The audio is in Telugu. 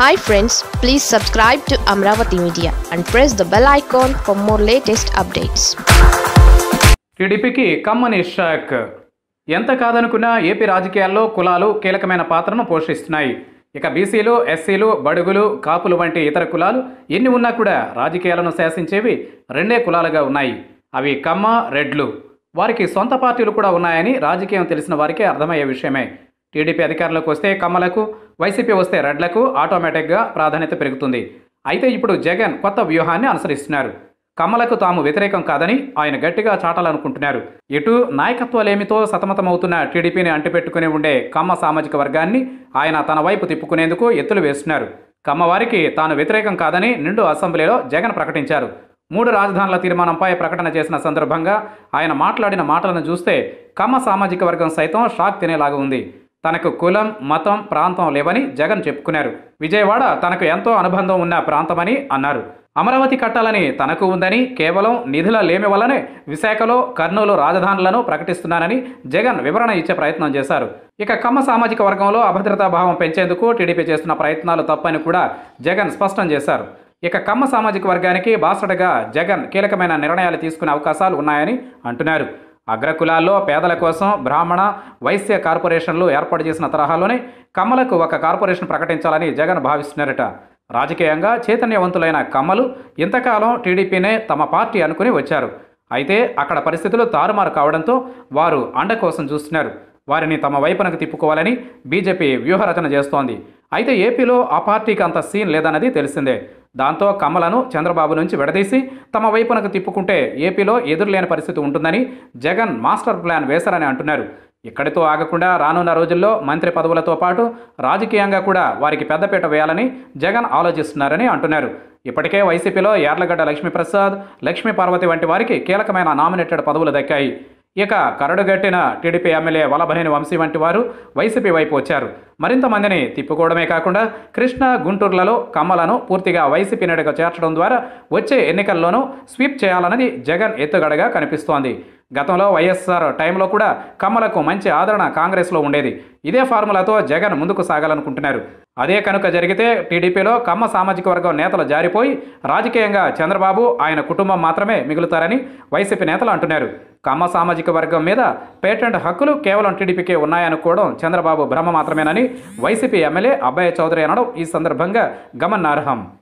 Hi friends, please subscribe to Amaravati Media and press the bell icon for more latest updates. TDP ki Kamma shock. Yanta kadanukuna AP Rajikiyallo Kulalu Kelakamaina Patranu Poshistunnai. Ika BClu, SClu, Badugulu, Kapulu vanti itara Kulalu Enni unna kuda Rajikiyalanu Shasinchevi Rende Kulaluga unnai. Avi Kamma Redlu. Variki Sonta Partyulu kuda unnayani Rajikiyam telisina variki ardhamaye vishayame. TDP అధికారులకు వస్తే కమలకు YCP వస్తే రెడ్లకు ఆటోమేటిక్గా ప్రాధాన్యత పెరుగుతుంది. అయితే ఇప్పుడు జగన్ కొత్త వ్యూహాన్ని అనుసరిస్తున్నారు. కమలకు తాము వ్యతిరేకం కాదని ఆయన గట్టిగా చాటాలనుకుంటున్నారు. ఇటు నాయకత్వాలేమితో సతమతమవుతున్న టీడీపీని అంటిపెట్టుకునే ఉండే కమ్మ సామాజిక వర్గాన్ని ఆయన తన వైపు తిప్పుకునేందుకు ఎత్తులు వేస్తున్నారు. కమ్మ వారికి తాను వ్యతిరేకం కాదని నిండు అసెంబ్లీలో జగన్ ప్రకటించారు. మూడు రాజధానుల తీర్మానంపై ప్రకటన చేసిన సందర్భంగా ఆయన మాట్లాడిన మాటలను చూస్తే కమ్మ సామాజిక వర్గం సైతం షాక్ తినేలాగా ఉంది. తనకు కులం మతం ప్రాంతం లేవని జగన్ చెప్పుకున్నారు. విజయవాడ తనకు ఎంతో అనుబంధం ఉన్న ప్రాంతమని అన్నారు. అమరావతి కట్టాలని తనకు ఉందని కేవలం నిధుల లేమి వల్లనే విశాఖలో కర్నూలు రాజధానులను ప్రకటిస్తున్నానని జగన్ వివరణ ఇచ్చే ప్రయత్నం చేశారు. ఇక కమ్మ సామాజిక వర్గంలో అభద్రతా భావం పెంచేందుకు టీడీపీ చేస్తున్న ప్రయత్నాలు తప్పని కూడా జగన్ స్పష్టం చేశారు. ఇక కమ్మ సామాజిక వర్గానికి బాసటగా జగన్ కీలకమైన నిర్ణయాలు తీసుకునే అవకాశాలు ఉన్నాయని అంటున్నారు. అగ్రకులాల్లో పేదల కోసం బ్రాహ్మణ వైశ్య కార్పొరేషన్లు ఏర్పాటు చేసిన తరహాలోనే కమ్మలకు ఒక కార్పొరేషన్ ప్రకటించాలని జగన్ భావిస్తున్నారట. రాజకీయంగా చైతన్యవంతులైన కమ్మలు ఇంతకాలం టీడీపీనే తమ పార్టీ అనుకుని వచ్చారు. అయితే అక్కడ పరిస్థితులు తారుమారు కావడంతో వారు అండ కోసం చూస్తున్నారు. వారిని తమ వైపునకు తిప్పుకోవాలని బీజేపీ వ్యూహరచన చేస్తోంది. అయితే ఏపీలో ఆ పార్టీకి అంత సీన్ లేదన్నది తెలిసిందే. దాంతో కమ్మలను చంద్రబాబు నుంచి విడదీసి తమ వైపునకు తిప్పుకుంటే ఏపీలో ఎదురులేని పరిస్థితి ఉంటుందని జగన్ మాస్టర్ ప్లాన్ వేశారని అంటున్నారు. ఇక్కడితో ఆగకుండా రానున్న రోజుల్లో మంత్రి పదవులతో పాటు రాజకీయంగా కూడా వారికి పెద్దపీట వేయాలని జగన్ ఆలోచిస్తున్నారని అంటున్నారు. ఇప్పటికే వైసీపీలో యార్లగడ్డ లక్ష్మీప్రసాద్, లక్ష్మీ పార్వతి వంటి వారికి కీలకమైన నామినేటెడ్ పదవులు దక్కాయి. ఇక కరడుగట్టిన టీడీపీ ఎమ్మెల్యే వల్లభనేని వంశీ వంటి వారు వైసీపీ వైపు వచ్చారు. మరింత మందిని తిప్పుకోవడమే కాకుండా కృష్ణా గుంటూరులలో కమ్మలను పూర్తిగా వైసీపీ నేడగా చేర్చడం ద్వారా వచ్చే ఎన్నికల్లోనూ స్వీప్ చేయాలన్నది జగన్ ఎత్తుగడగా కనిపిస్తోంది. గతంలో YSR టైంలో కూడా కమ్మలకు మంచి ఆదరణ కాంగ్రెస్లో ఉండేది. ఇదే ఫార్ములాతో జగన్ ముందుకు సాగాలనుకుంటున్నారు. అదే కనుక జరిగితే టీడీపీలో కమ్మ సామాజిక వర్గం నేతలు జారిపోయి రాజకీయంగా చంద్రబాబు, ఆయన కుటుంబం మాత్రమే మిగులుతారని వైసీపీ నేతలు అంటున్నారు. కమ్మ సామాజిక వర్గం మీద పేటెంట్ హక్కులు కేవలం టీడీపీకే ఉన్నాయనుకోవడం చంద్రబాబు భ్రమ మాత్రమేనని వైసీపీ ఎమ్మెల్యే అబ్బాయి చౌదరి అనడం ఈ సందర్భంగా గమనార్హం.